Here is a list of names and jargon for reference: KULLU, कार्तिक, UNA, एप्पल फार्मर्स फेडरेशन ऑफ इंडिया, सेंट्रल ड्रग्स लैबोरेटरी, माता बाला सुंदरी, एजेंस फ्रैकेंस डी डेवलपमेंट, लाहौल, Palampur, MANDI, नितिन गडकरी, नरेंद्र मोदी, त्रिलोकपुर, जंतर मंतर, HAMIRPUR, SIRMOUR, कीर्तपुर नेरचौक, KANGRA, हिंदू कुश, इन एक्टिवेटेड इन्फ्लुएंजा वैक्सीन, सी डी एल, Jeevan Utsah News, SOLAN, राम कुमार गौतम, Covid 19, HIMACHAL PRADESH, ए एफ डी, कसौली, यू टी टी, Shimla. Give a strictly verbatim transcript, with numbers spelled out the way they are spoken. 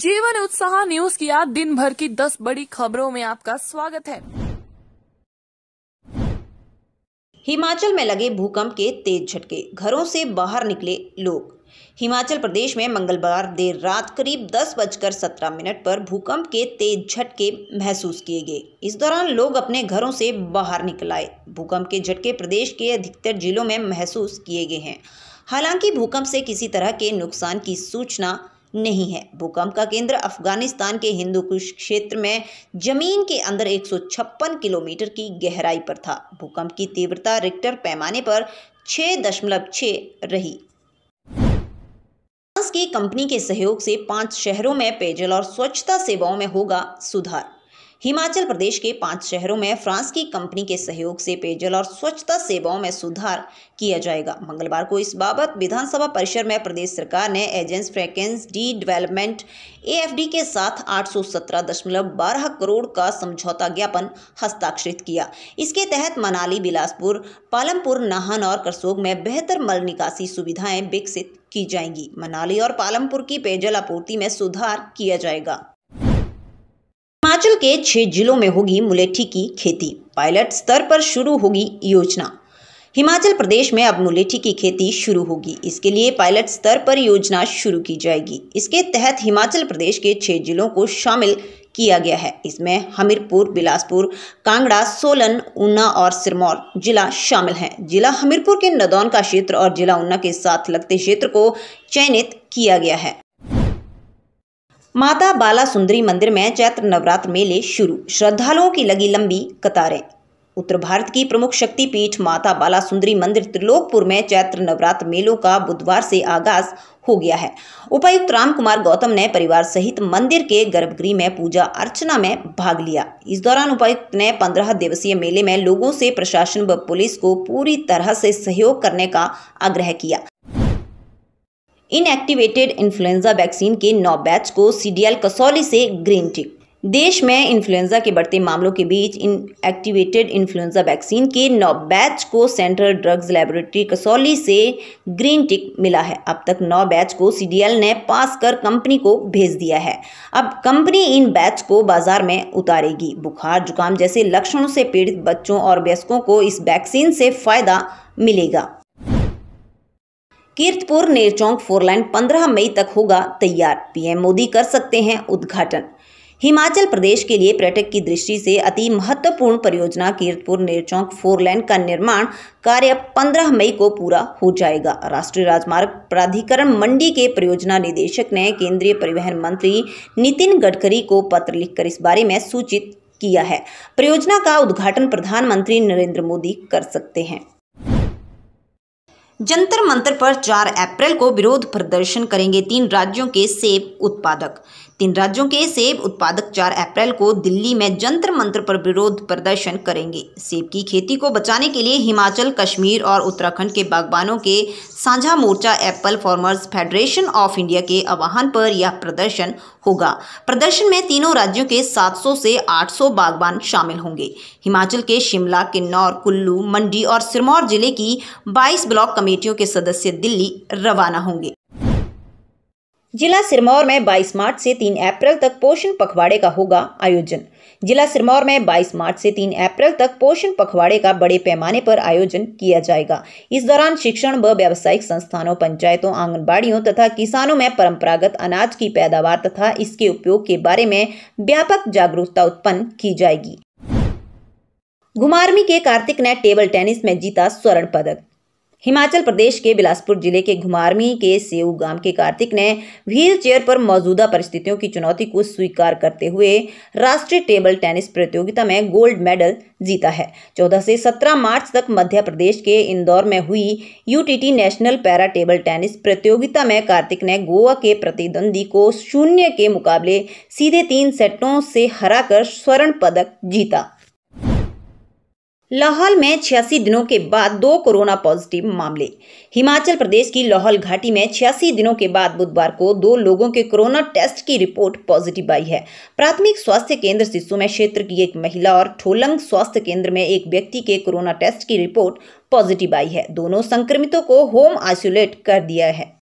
जीवन उत्साह न्यूज की आज दिन भर की दस बड़ी खबरों में आपका स्वागत है। हिमाचल में लगे भूकंप के तेज झटके, घरों से बाहर निकले लोग। हिमाचल प्रदेश में मंगलवार देर रात करीब दस बजकर सत्रह मिनट पर भूकंप के तेज झटके महसूस किए गए। इस दौरान लोग अपने घरों से बाहर निकल आए। भूकंप के झटके प्रदेश के अधिकतर जिलों में महसूस किए गए हैं। हालांकि भूकंप से किसी तरह के नुकसान की सूचना नहीं है। भूकंप का केंद्र अफगानिस्तान के हिंदू कुश क्षेत्र में जमीन के अंदर एक सौ छप्पन किलोमीटर की गहराई पर था। भूकंप की तीव्रता रिक्टर पैमाने पर छह दशमलव छह रही। फ्रांस की कंपनी के सहयोग से पांच शहरों में पेयजल और स्वच्छता सेवाओं में होगा सुधार। हिमाचल प्रदेश के पांच शहरों में फ्रांस की कंपनी के सहयोग से पेयजल और स्वच्छता सेवाओं में सुधार किया जाएगा। मंगलवार को इस बाबत विधानसभा परिसर में प्रदेश सरकार ने एजेंस फ्रैकेंस डी डेवलपमेंट ए एफ डी के साथ आठ सौ सत्रह दशमलव बारह करोड़ का समझौता ज्ञापन हस्ताक्षरित किया। इसके तहत मनाली, बिलासपुर, पालमपुर, नाहन और करसोग में बेहतर मल निकासी सुविधाएं विकसित की जाएंगी। मनाली और पालमपुर की पेयजल आपूर्ति में सुधार किया जाएगा। हिमाचल के छह जिलों में होगी मुलेठी की खेती, पायलट स्तर पर शुरू होगी योजना। हिमाचल प्रदेश में अब मुलेठी की खेती शुरू होगी। इसके लिए पायलट स्तर पर योजना शुरू की जाएगी। इसके तहत हिमाचल प्रदेश के छह जिलों को शामिल किया गया है। इसमें हमीरपुर, बिलासपुर, कांगड़ा, सोलन, ऊना और सिरमौर जिला शामिल हैं। जिला हमीरपुर के नदौन का क्षेत्र और जिला ऊना के साथ लगते क्षेत्र को चयनित किया गया है। माता बाला सुंदरी मंदिर में चैत्र नवरात्र मेले शुरू, श्रद्धालुओं की लगी लंबी कतारें। उत्तर भारत की प्रमुख शक्तिपीठ माता बाला सुंदरी मंदिर त्रिलोकपुर में चैत्र नवरात्र मेलों का बुधवार से आगाज हो गया है। उपायुक्त राम कुमार गौतम ने परिवार सहित मंदिर के गर्भगृह में पूजा अर्चना में भाग लिया। इस दौरान उपायुक्त ने पंद्रह दिवसीय मेले में लोगों से प्रशासन व पुलिस को पूरी तरह से सहयोग करने का आग्रह किया। इन एक्टिवेटेड इन्फ्लुएंजा वैक्सीन के नौ बैच को सी डी एल कसौली से ग्रीन टिक। देश में इन्फ्लुएंजा के बढ़ते मामलों के बीच इन एक्टिवेटेड इन्फ्लुएंजा वैक्सीन के नौ बैच को सेंट्रल ड्रग्स लैबोरेटरी कसौली से ग्रीन टिक मिला है। अब तक नौ बैच को सी डी एल ने पास कर कंपनी को भेज दिया है। अब कंपनी इन बैच को बाजार में उतारेगी। बुखार, जुकाम जैसे लक्षणों से पीड़ित बच्चों और वयस्कों को इस वैक्सीन से फायदा मिलेगा। कीर्तपुर नेरचौक फोरलाइन पंद्रह मई तक होगा तैयार, पी एम मोदी कर सकते हैं उद्घाटन। हिमाचल प्रदेश के लिए पर्यटक की दृष्टि से अति महत्वपूर्ण परियोजना कीर्तपुर नेरचौक फोरलाइन का निर्माण कार्य पंद्रह मई को पूरा हो जाएगा। राष्ट्रीय राजमार्ग प्राधिकरण मंडी के परियोजना निदेशक ने केंद्रीय परिवहन मंत्री नितिन गडकरी को पत्र लिखकर इस बारे में सूचित किया है। परियोजना का उद्घाटन प्रधानमंत्री नरेंद्र मोदी कर सकते हैं। जंतर मंतर पर चार अप्रैल को विरोध प्रदर्शन करेंगे तीन राज्यों के सेब उत्पादक। तीन राज्यों के सेब उत्पादक चार अप्रैल को दिल्ली में जंतर मंतर पर विरोध प्रदर्शन करेंगे। सेब की खेती को बचाने के लिए हिमाचल, कश्मीर और उत्तराखंड के बागबानों के साझा मोर्चा एप्पल फार्मर्स फेडरेशन ऑफ इंडिया के आह्वान पर यह प्रदर्शन होगा। प्रदर्शन में तीनों राज्यों के सात सौ से आठ सौ बागबान शामिल होंगे। हिमाचल के शिमला, किन्नौर, कुल्लू, मंडी और सिरमौर जिले की बाईस ब्लॉक कमेटियों के सदस्य दिल्ली रवाना होंगे। जिला सिरमौर में बाईस मार्च से तीन अप्रैल तक पोषण पखवाड़े का होगा आयोजन। जिला सिरमौर में बाईस मार्च से तीन अप्रैल तक पोषण पखवाड़े का बड़े पैमाने पर आयोजन किया जाएगा। इस दौरान शिक्षण व व्यावसायिक संस्थानों, पंचायतों, आंगनबाड़ियों तथा किसानों में परंपरागत अनाज की पैदावार तथा इसके उपयोग के बारे में व्यापक जागरूकता उत्पन्न की जाएगी। घुमारवीं के कार्तिक ने टेबल टेनिस में जीता स्वर्ण पदक। हिमाचल प्रदेश के बिलासपुर जिले के घुमारवीं के सेऊ गांव के कार्तिक ने व्हील चेयर पर मौजूदा परिस्थितियों की चुनौती को स्वीकार करते हुए राष्ट्रीय टेबल टेनिस प्रतियोगिता में गोल्ड मेडल जीता है। चौदह से सत्रह मार्च तक मध्य प्रदेश के इंदौर में हुई यू टी टी national para table tennis प्रतियोगिता में कार्तिक ने गोवा के प्रतिद्वंदी को शून्य के मुकाबले सीधे तीन सेटों से हराकर स्वर्ण पदक जीता। लाहौल में छियासी दिनों के बाद दो कोरोना पॉजिटिव मामले। हिमाचल प्रदेश की लाहौल घाटी में छियासी दिनों के बाद बुधवार को दो लोगों के कोरोना टेस्ट की रिपोर्ट पॉजिटिव आई है। प्राथमिक स्वास्थ्य केंद्र सिस्सू में क्षेत्र की एक महिला और ठोलंग स्वास्थ्य केंद्र में एक व्यक्ति के कोरोना टेस्ट की रिपोर्ट पॉजिटिव आई है। दोनों संक्रमितों को होम आइसोलेट कर दिया है।